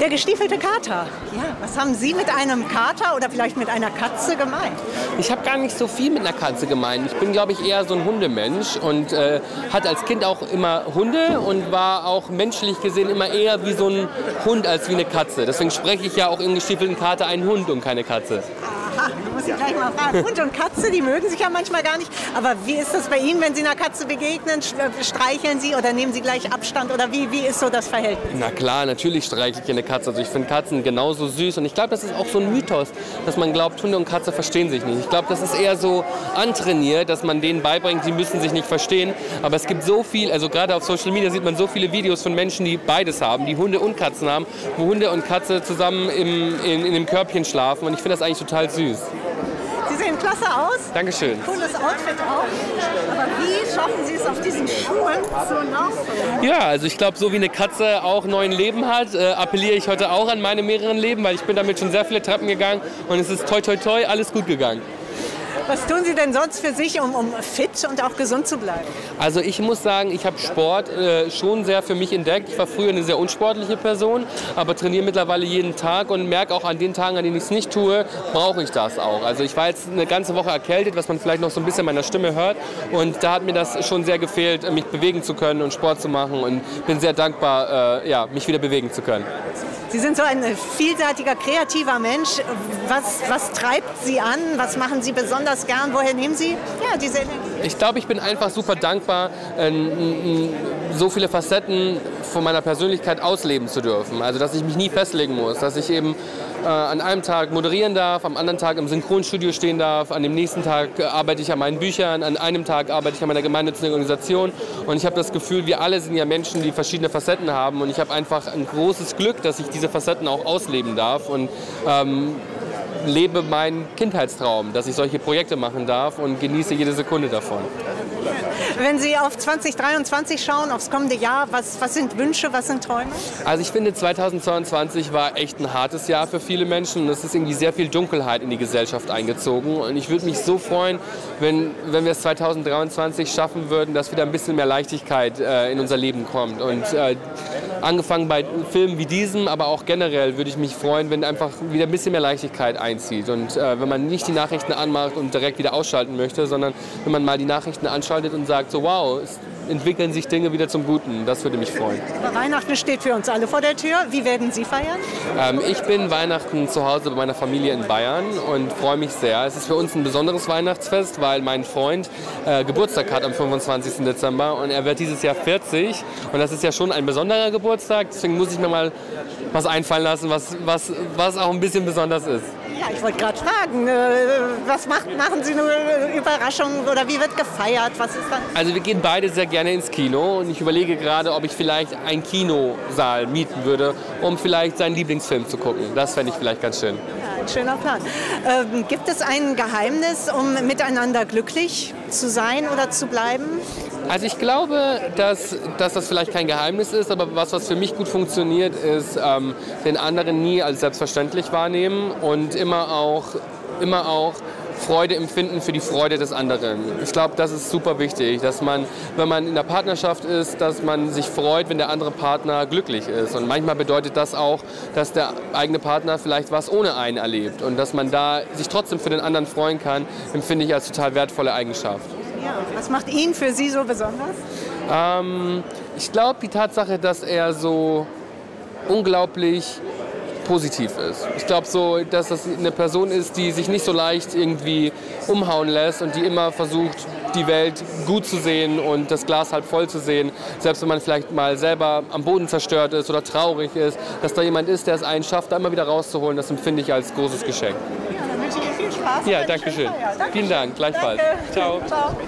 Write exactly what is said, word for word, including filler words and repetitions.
Der gestiefelte Kater. Ja, was haben Sie mit einem Kater oder vielleicht mit einer Katze gemeint? Ich habe gar nicht so viel mit einer Katze gemeint. Ich bin, glaube ich, eher so ein Hundemensch und äh, hatte als Kind auch immer Hunde und war auch menschlich gesehen immer eher wie so ein Hund als wie eine Katze. Deswegen spreche ich ja auch im gestiefelten Kater einen Hund und keine Katze. Aha, muss ich gleich mal fragen. Hund und Katze, die mögen sich ja manchmal gar nicht. Aber wie ist das bei Ihnen, wenn Sie einer Katze begegnen? Streicheln Sie oder nehmen Sie gleich Abstand? Oder wie, wie ist so das Verhältnis? Na klar, natürlich streichle ich eine Katze. Also ich finde Katzen genauso süß. Und ich glaube, das ist auch so ein Mythos, dass man glaubt, Hunde und Katze verstehen sich nicht. Ich glaube, das ist eher so antrainiert, dass man denen beibringt, sie müssen sich nicht verstehen. Aber es gibt so viel, also gerade auf Social Media sieht man so viele Videos von Menschen, die beides haben, die Hunde und Katzen haben, wo Hunde und Katze zusammen im, in, in dem Körbchen schlafen. Und ich finde das eigentlich total süß. Sie sehen klasse aus. Dankeschön. Cooles Outfit auch. Aber wie schaffen Sie es auf diesen Schuhen so nachzudenken? Ja, also ich glaube, so wie eine Katze auch neun Leben hat, äh, appelliere ich heute auch an meine mehreren Leben, weil ich bin damit schon sehr viele Treppen gegangen und es ist toi toi toi alles gut gegangen. Was tun Sie denn sonst für sich, um, um fit und auch gesund zu bleiben? Also ich muss sagen, ich habe Sport äh, schon sehr für mich entdeckt. Ich war früher eine sehr unsportliche Person, aber trainiere mittlerweile jeden Tag und merke auch an den Tagen, an denen ich es nicht tue, brauche ich das auch. Also ich war jetzt eine ganze Woche erkältet, was man vielleicht noch so ein bisschen meiner Stimme hört. Und da hat mir das schon sehr gefehlt, mich bewegen zu können und Sport zu machen. Und bin sehr dankbar, äh, ja, mich wieder bewegen zu können. Sie sind so ein vielseitiger, kreativer Mensch. Was, was treibt Sie an? Was machen Sie besonders gern? Woher nehmen Sie ja, diese Energie? Ich glaube, ich bin einfach super dankbar, so viele Facetten von meiner Persönlichkeit ausleben zu dürfen. Also, dass ich mich nie festlegen muss, dass ich eben äh, an einem Tag moderieren darf, am anderen Tag im Synchronstudio stehen darf, an dem nächsten Tag arbeite ich an meinen Büchern, an einem Tag arbeite ich an meiner gemeinnützigen Organisation. Und ich habe das Gefühl, wir alle sind ja Menschen, die verschiedene Facetten haben. Und ich habe einfach ein großes Glück, dass ich diese Facetten auch ausleben darf und ähm, lebe meinen Kindheitstraum, dass ich solche Projekte machen darf und genieße jede Sekunde davon. Wenn Sie auf zwanzig dreiundzwanzig schauen, aufs kommende Jahr, was, was sind Wünsche, was sind Träume? Also ich finde, zweitausendzweiundzwanzig war echt ein hartes Jahr für viele Menschen. Es ist irgendwie sehr viel Dunkelheit in die Gesellschaft eingezogen. Und ich würde mich so freuen, wenn, wenn wir es zweitausenddreiundzwanzig schaffen würden, dass wieder ein bisschen mehr Leichtigkeit äh, in unser Leben kommt. Und äh, angefangen bei Filmen wie diesem, aber auch generell würde ich mich freuen, wenn einfach wieder ein bisschen mehr Leichtigkeit einzieht. Und äh, wenn man nicht die Nachrichten anmacht und direkt wieder ausschalten möchte, sondern wenn man mal die Nachrichten anschaltet und sagt, so wow, es entwickeln sich Dinge wieder zum Guten. Das würde mich freuen. Aber Weihnachten steht für uns alle vor der Tür. Wie werden Sie feiern? Ähm, ich bin Weihnachten zu Hause bei meiner Familie in Bayern und freue mich sehr. Es ist für uns ein besonderes Weihnachtsfest, weil mein Freund äh, Geburtstag hat am fünfundzwanzigsten Dezember und er wird dieses Jahr vierzig und das ist ja schon ein besonderer Geburtstag. Deswegen muss ich mir mal was einfallen lassen, was, was, was auch ein bisschen besonders ist. Ja, ich wollte gerade fragen, was macht, machen Sie eine Überraschung oder wie wird gefeiert? Was ist dann? Also wir gehen beide sehr gerne ins Kino und ich überlege gerade, ob ich vielleicht einen Kinosaal mieten würde, um vielleicht seinen Lieblingsfilm zu gucken. Das fände ich vielleicht ganz schön. Ja, ein schöner Plan. Ähm, gibt es ein Geheimnis, um miteinander glücklich zu sein oder zu bleiben? Also ich glaube, dass, dass das vielleicht kein Geheimnis ist, aber was, was für mich gut funktioniert, ist ähm, den anderen nie als selbstverständlich wahrnehmen und immer auch, immer auch Freude empfinden für die Freude des anderen. Ich glaube, das ist super wichtig, dass man, wenn man in der Partnerschaft ist, dass man sich freut, wenn der andere Partner glücklich ist. Und manchmal bedeutet das auch, dass der eigene Partner vielleicht was ohne einen erlebt. Und dass man da sich trotzdem für den anderen freuen kann, empfinde ich als total wertvolle Eigenschaft. Ja, was macht ihn für Sie so besonders? Ähm, ich glaube, die Tatsache, dass er so unglaublich positiv ist. Ich glaube so, dass das eine Person ist, die sich nicht so leicht irgendwie umhauen lässt und die immer versucht, die Welt gut zu sehen und das Glas halb voll zu sehen. Selbst wenn man vielleicht mal selber am Boden zerstört ist oder traurig ist, dass da jemand ist, der es einen schafft, da immer wieder rauszuholen, das empfinde ich als großes Geschenk. Ja, dann wünsche ich Ihnen viel Spaß. Ja, danke schön. Vielen Dank, gleichfalls. Danke. Ciao. Ciao.